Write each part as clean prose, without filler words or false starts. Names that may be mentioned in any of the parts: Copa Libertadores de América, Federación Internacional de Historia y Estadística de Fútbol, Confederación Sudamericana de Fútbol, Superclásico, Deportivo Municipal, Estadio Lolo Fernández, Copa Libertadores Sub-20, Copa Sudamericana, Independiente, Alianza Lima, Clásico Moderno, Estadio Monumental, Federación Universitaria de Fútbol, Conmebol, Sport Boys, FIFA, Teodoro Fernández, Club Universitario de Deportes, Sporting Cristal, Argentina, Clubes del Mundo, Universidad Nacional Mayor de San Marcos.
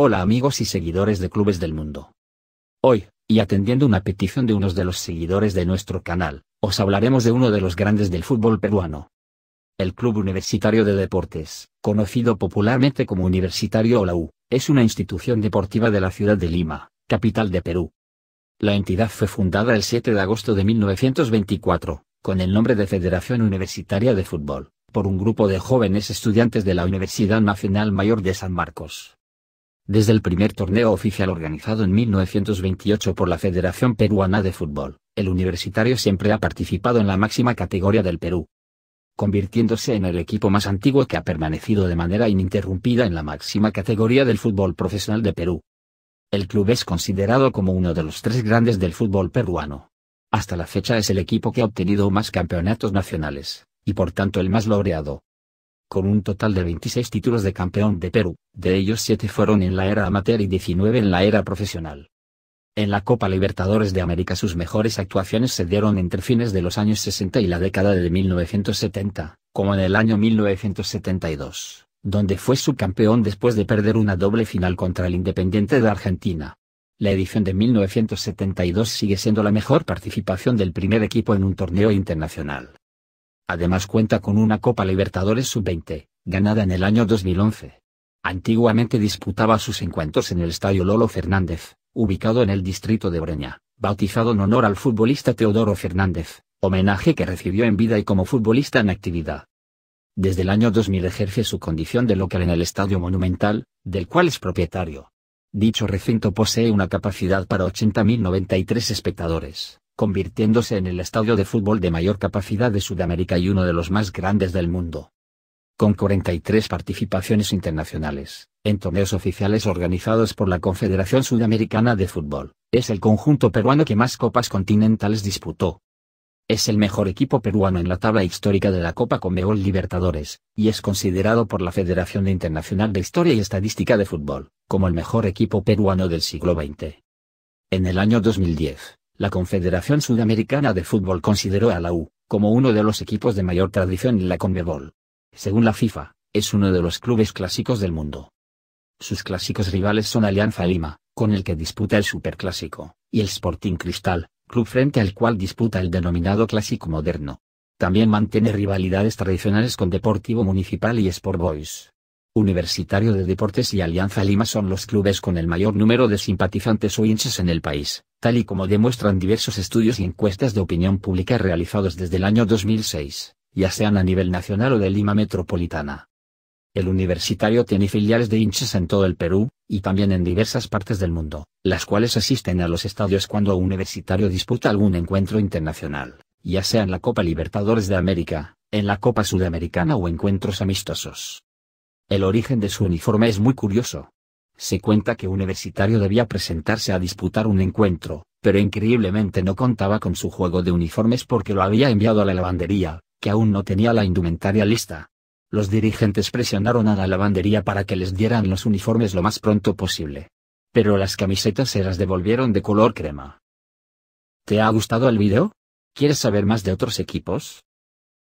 Hola amigos y seguidores de Clubes del Mundo. Hoy, y atendiendo una petición de unos de los seguidores de nuestro canal, os hablaremos de uno de los grandes del fútbol peruano. El Club Universitario de Deportes, conocido popularmente como Universitario o la U, es una institución deportiva de la ciudad de Lima, capital de Perú. La entidad fue fundada el 7 de agosto de 1924, con el nombre de Federación Universitaria de Fútbol, por un grupo de jóvenes estudiantes de la Universidad Nacional Mayor de San Marcos. Desde el primer torneo oficial organizado en 1928 por la Federación Peruana de Fútbol, el Universitario siempre ha participado en la máxima categoría del Perú, convirtiéndose en el equipo más antiguo que ha permanecido de manera ininterrumpida en la máxima categoría del fútbol profesional de Perú. El club es considerado como uno de los tres grandes del fútbol peruano. Hasta la fecha es el equipo que ha obtenido más campeonatos nacionales, y por tanto el más laureado. Con un total de 26 títulos de campeón de Perú, de ellos 7 fueron en la era amateur y 19 en la era profesional. En la Copa Libertadores de América sus mejores actuaciones se dieron entre fines de los años 60 y la década de 1970, como en el año 1972, donde fue subcampeón después de perder una doble final contra el Independiente de Argentina. La edición de 1972 sigue siendo la mejor participación del primer equipo en un torneo internacional. Además cuenta con una Copa Libertadores Sub-20, ganada en el año 2011. Antiguamente disputaba sus encuentros en el Estadio Lolo Fernández, ubicado en el distrito de Breña, bautizado en honor al futbolista Teodoro Fernández, homenaje que recibió en vida y como futbolista en actividad. Desde el año 2000 ejerce su condición de local en el Estadio Monumental, del cual es propietario. Dicho recinto posee una capacidad para 80.093 espectadores, convirtiéndose en el estadio de fútbol de mayor capacidad de Sudamérica y uno de los más grandes del mundo. Con 43 participaciones internacionales, en torneos oficiales organizados por la Confederación Sudamericana de Fútbol, es el conjunto peruano que más copas continentales disputó. Es el mejor equipo peruano en la tabla histórica de la Copa Conmebol Libertadores, y es considerado por la Federación Internacional de Historia y Estadística de Fútbol, como el mejor equipo peruano del siglo XX. En el año 2010, la Confederación Sudamericana de Fútbol consideró a la U, como uno de los equipos de mayor tradición en la Conmebol. Según la FIFA, es uno de los clubes clásicos del mundo. Sus clásicos rivales son Alianza Lima, con el que disputa el Superclásico, y el Sporting Cristal, club frente al cual disputa el denominado Clásico Moderno. También mantiene rivalidades tradicionales con Deportivo Municipal y Sport Boys. Universitario de Deportes y Alianza Lima son los clubes con el mayor número de simpatizantes o hinchas en el país, tal y como demuestran diversos estudios y encuestas de opinión pública realizados desde el año 2006. Ya sean a nivel nacional o de Lima metropolitana. El Universitario tiene filiales de hinchas en todo el Perú, y también en diversas partes del mundo, las cuales asisten a los estadios cuando Universitario disputa algún encuentro internacional, ya sea en la Copa Libertadores de América, en la Copa Sudamericana o encuentros amistosos. El origen de su uniforme es muy curioso. Se cuenta que Universitario debía presentarse a disputar un encuentro, pero increíblemente no contaba con su juego de uniformes porque lo había enviado a la lavandería, que aún no tenía la indumentaria lista. Los dirigentes presionaron a la lavandería para que les dieran los uniformes lo más pronto posible. Pero las camisetas se las devolvieron de color crema. ¿Te ha gustado el video? ¿Quieres saber más de otros equipos?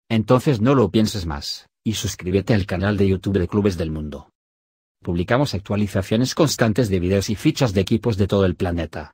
Entonces no lo pienses más, y suscríbete al canal de YouTube de Clubes del Mundo. Publicamos actualizaciones constantes de videos y fichas de equipos de todo el planeta.